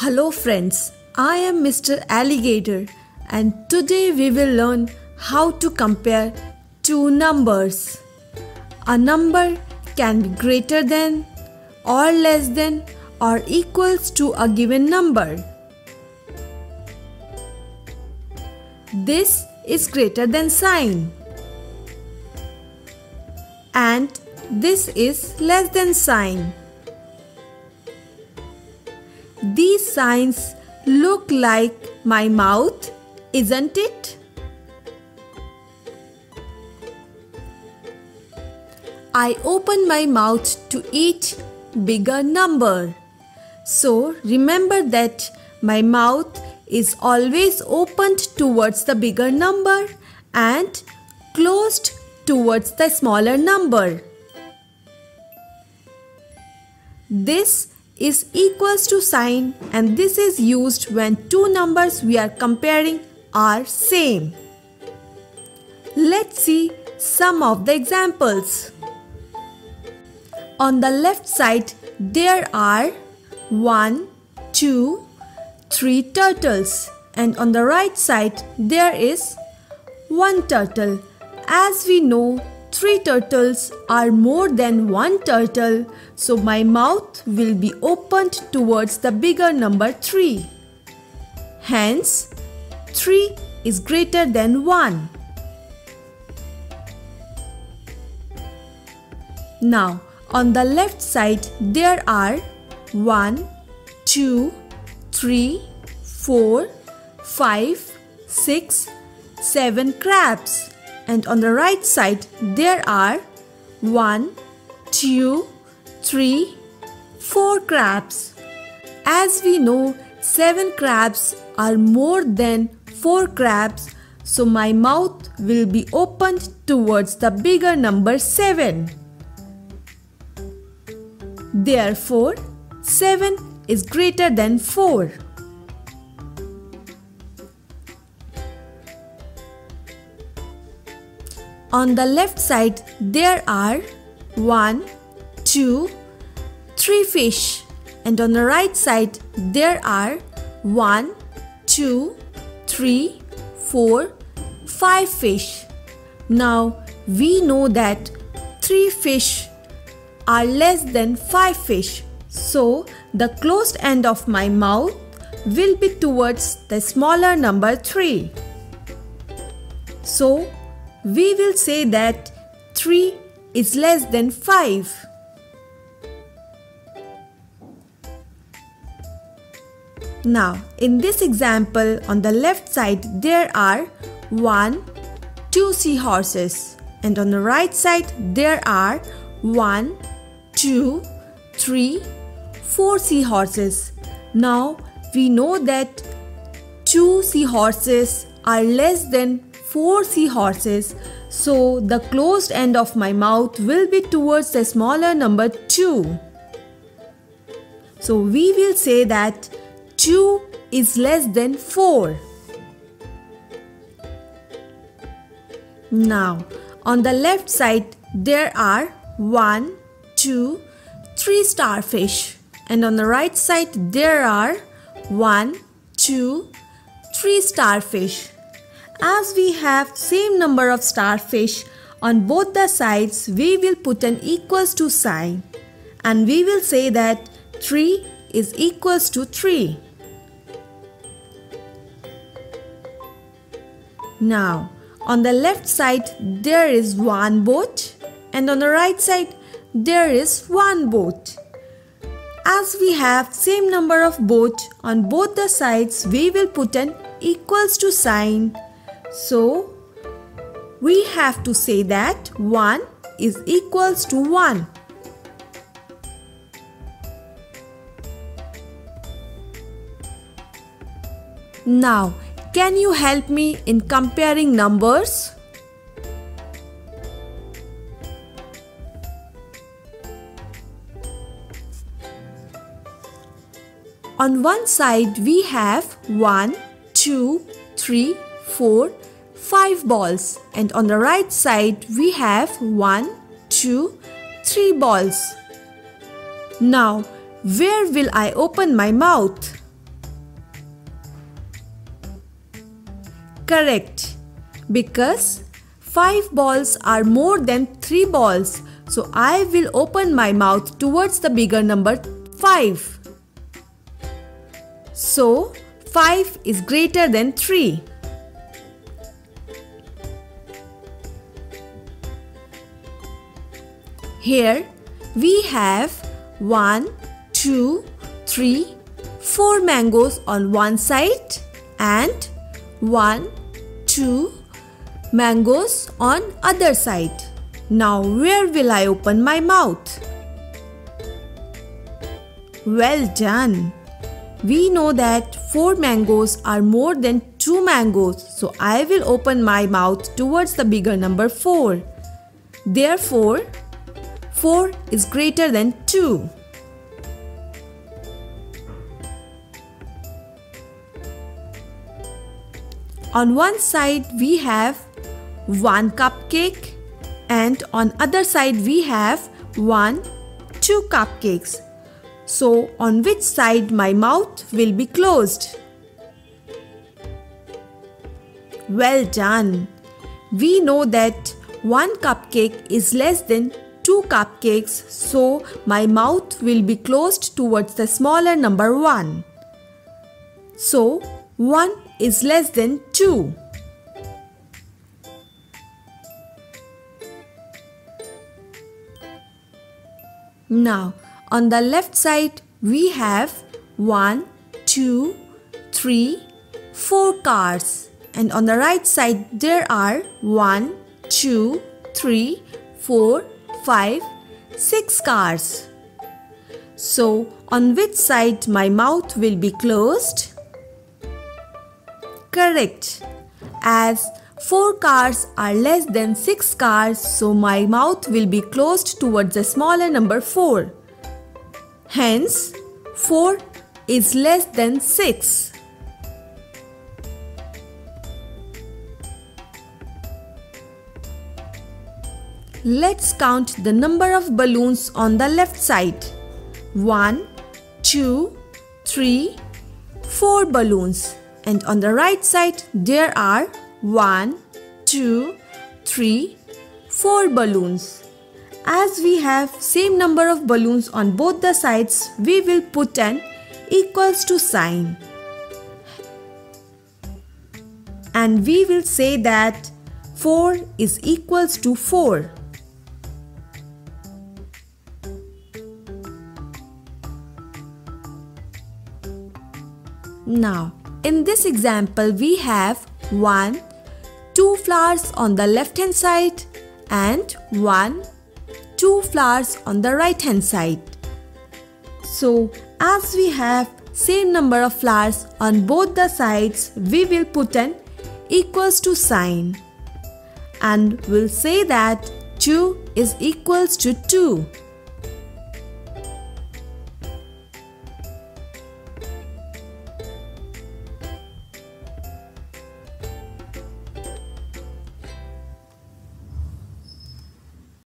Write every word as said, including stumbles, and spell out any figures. Hello friends, I am Mister Alligator and today we will learn how to compare two numbers. A number can be greater than or less than or equals to a given number. This is greater than sign and this is less than sign. These signs look like my mouth, isn't it? I open my mouth to each bigger number. So remember that my mouth is always opened towards the bigger number and closed towards the smaller number. This is equals to sign and this is used when two numbers we are comparing are same. Let's see some of the examples. On the left side there are one, two, three turtles and on the right side there is one turtle. As we know, three turtles are more than one turtle, so my mouth will be opened towards the bigger number three. Hence, three is greater than one. Now, on the left side, there are one, two, three, four, five, six, seven crabs. And on the right side, there are one, two, three, four crabs. As we know, seven crabs are more than four crabs, so my mouth will be opened towards the bigger number seven. Therefore, seven is greater than four. On the left side, there are one, two, three fish. And on the right side, there are one, two, three, four, five fish. Now, we know that three fish are less than five fish. So, the closed end of my mouth will be towards the smaller number three. So, we will say that three is less than five. Now, in this example, on the left side, there are one, two seahorses. And on the right side, there are one, two, three, four seahorses. Now, we know that two seahorses are less than four seahorses, so the closed end of my mouth will be towards the smaller number two. So we will say that two is less than four. Now, on the left side there are one, two, three starfish and on the right side there are one, two, three starfish. As we have same number of starfish on both the sides, we will put an equals to sign and we will say that three is equals to three. Now, on the left side there is one boat and on the right side there is one boat. As we have same number of boat on both the sides, we will put an equals to sign. So, we have to say that one is equals to one. Now, can you help me in comparing numbers? On one side, we have one, two, three, four, five balls and on the right side we have one, two, three balls. Now, where will I open my mouth? Correct. Because five balls are more than three balls. So I will open my mouth towards the bigger number five. So five is greater than three. Here we have one, two, three, four mangoes on one side and one, two mangoes on other side. Now where will I open my mouth? Well done! We know that four mangoes are more than two mangoes, so I will open my mouth towards the bigger number four. Therefore, four is greater than two. On one side we have one cupcake and on other side we have one, two cupcakes. So on which side my mouth will be closed? Well done! We know that one cupcake is less than two cupcakes, so my mouth will be closed towards the smaller number one. So one is less than two. Now, on the left side, we have one, two, three, four cars. And on the right side, there are one, two, three, four, five, six cars. So, on which side my mouth will be closed? Correct. As four cars are less than six cars, so my mouth will be closed towards the smaller number four. Hence, four is less than six. Let's count the number of balloons on the left side. one, two, three, four balloons. And on the right side, there are one, two, three, four balloons. As we have same number of balloons on both the sides, we will put an equals to sign. And we will say that four is equals to four. Now, in this example, we have one, two flowers on the left hand side and one, two flowers on the right hand side. So, as we have same number of flowers on both the sides, we will put an equals to sign and we'll say that two is equals to two.